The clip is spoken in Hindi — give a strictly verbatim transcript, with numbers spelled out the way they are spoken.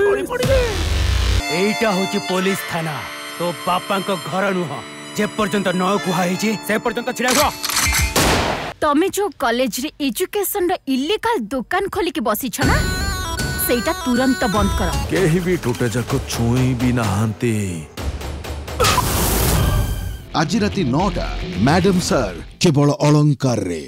एटा होची पुलिस थाना तो बापा को घर नुह जे पर्यंत न कुहाई से पर्यंत छिड़ा हो। तमे जो कॉलेज रे एजुकेशन रे इलीगल दुकान खोली के बसी छ ना सेटा तुरंत बंद करो। केही भी टूटे जको छुई भी ना हांते। आज राती नौटा मैडम सर केवल अलंकार रे।